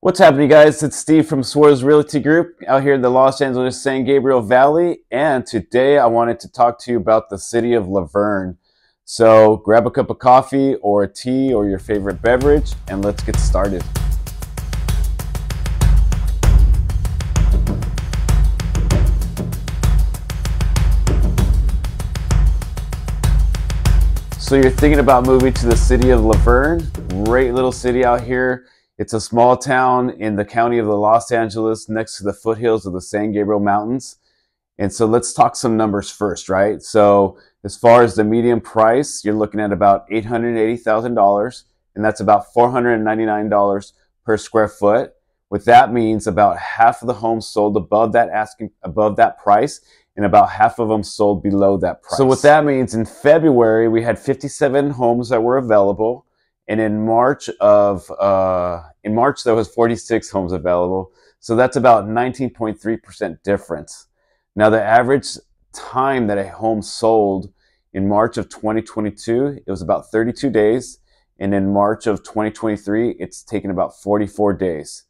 What's happening, guys? It's Steve from Suarez Realty Group out here in the Los Angeles San Gabriel Valley, and today I wanted to talk to you about the city of La Verne. So grab a cup of coffee or tea or your favorite beverage and let's get started. So you're thinking about moving to the city of La Verne, great little city out here. It's a small town in the county of Los Angeles next to the foothills of the San Gabriel Mountains. And so let's talk some numbers first, right? So as far as the median price, you're looking at about $880,000, and that's about $499 per square foot. What that means, about half of the homes sold above that price, and about half of them sold below that price. So what that means, in February, we had 57 homes that were available. And in March there was 46 homes available. So that's about 19.3% difference. Now the average time that a home sold in March of 2022, it was about 32 days. And in March of 2023, it's taken about 44 days.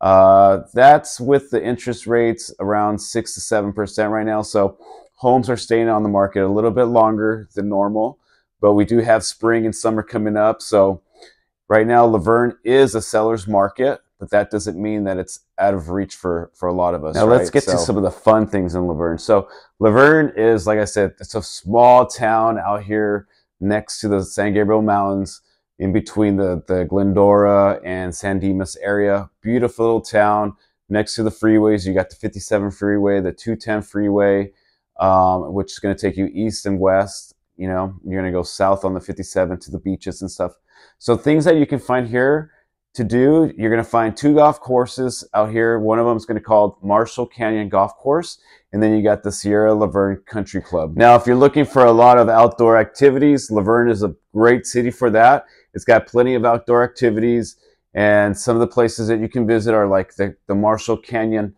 That's with the interest rates around 6 to 7% right now. So homes are staying on the market a little bit longer than normal. But we do have spring and summer coming up. So right now, La Verne is a seller's market, but that doesn't mean that it's out of reach for a lot of us. Now right? Let's get to some of the fun things in La Verne. So La Verne is, like I said, it's a small town out here next to the San Gabriel Mountains in between the Glendora and San Dimas area. Beautiful little town next to the freeways. You got the 57 freeway, the 210 freeway, which is gonna take you east and west. You know, you're going to go south on the 57 to the beaches and stuff. So things that you can find here to do, you're going to find two golf courses out here. One of them is going to be called Marshall Canyon Golf Course. And then you got the Sierra La Verne Country Club. Now, if you're looking for a lot of outdoor activities, La Verne is a great city for that. It's got plenty of outdoor activities. And some of the places that you can visit are like the Marshall Canyon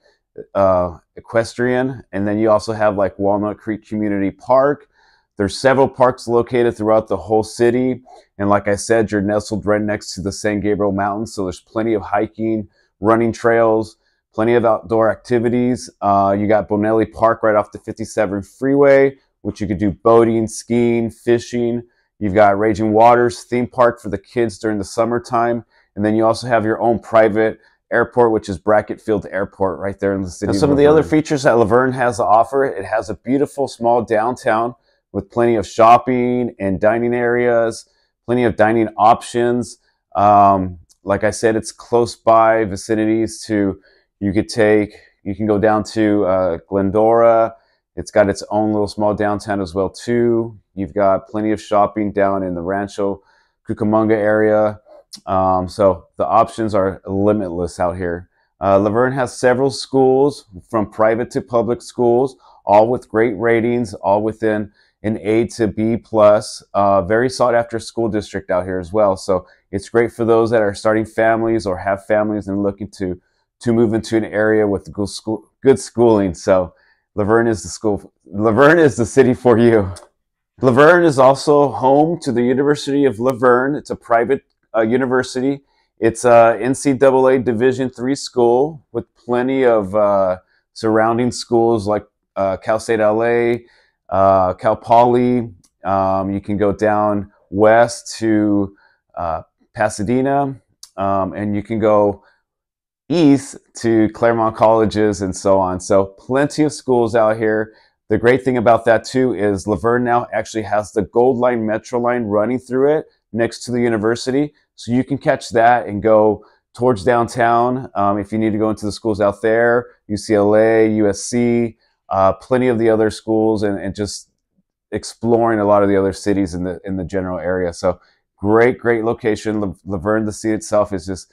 Equestrian. And then you also have like Walnut Creek Community Park. There's several parks located throughout the whole city. And like I said, you're nestled right next to the San Gabriel Mountains. So there's plenty of hiking, running trails, plenty of outdoor activities. You got Bonelli Park right off the 57 freeway, which you could do boating, skiing, fishing. You've got Raging Waters theme park for the kids during the summertime. And then you also have your own private airport, which is Brackett Field Airport right there in the city. Now, some of the other features that La Verne has to offer, it has a beautiful small downtown with plenty of shopping and dining areas, plenty of dining options. Like I said, it's close by vicinities to, you can go down to Glendora. It's got its own little small downtown as well too. You've got plenty of shopping down in the Rancho Cucamonga area. So the options are limitless out here. La Verne has several schools, from private to public schools, all with great ratings, all within an A to B plus, very sought after school district out here as well. So it's great for those that are starting families or have families and looking to move into an area with good schooling. So La Verne is the city for you. La Verne is also home to the University of La Verne. It's a private university. It's a NCAA Division III school with plenty of surrounding schools like Cal State LA, Cal Poly. You can go down west to Pasadena, and you can go east to Claremont Colleges and so on. So plenty of schools out here. The great thing about that too is La Verne now actually has the Gold Line metro line running through it next to the university. So you can catch that and go towards downtown if you need to go into the schools out there, UCLA, USC, plenty of the other schools, and just exploring a lot of the other cities in the general area. So great location. La Verne, the city itself, is just,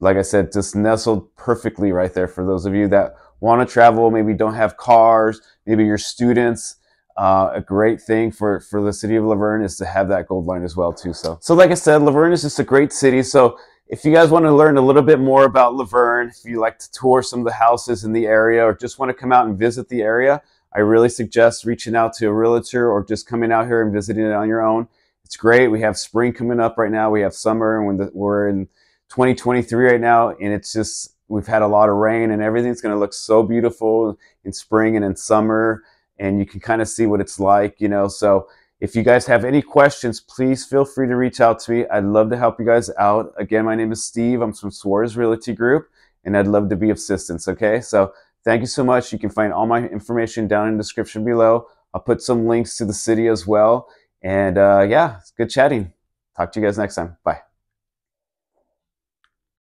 like I said, just nestled perfectly right there for those of you that want to travel, maybe don't have cars, maybe you're students. A great thing for the city of La Verne is to have that Gold Line as well too. So like I said, La Verne is just a great city. So if you guys want to learn a little bit more about La Verne, if you like to tour some of the houses in the area or just want to come out and visit the area, I really suggest reaching out to a realtor or just coming out here and visiting it on your own. It's great. We have spring coming up right now. We have summer, and we're in 2023 right now, and it's just, we've had a lot of rain and everything's going to look so beautiful in spring and in summer, and you can kind of see what it's like, you know. So if you guys have any questions, please feel free to reach out to me. I'd love to help you guys out. Again, my name is Steve. I'm from Suarez Realty Group, and I'd love to be of assistance, okay? So thank you so much. You can find all my information down in the description below. I'll put some links to the city as well. And yeah, it's good chatting. Talk to you guys next time. Bye.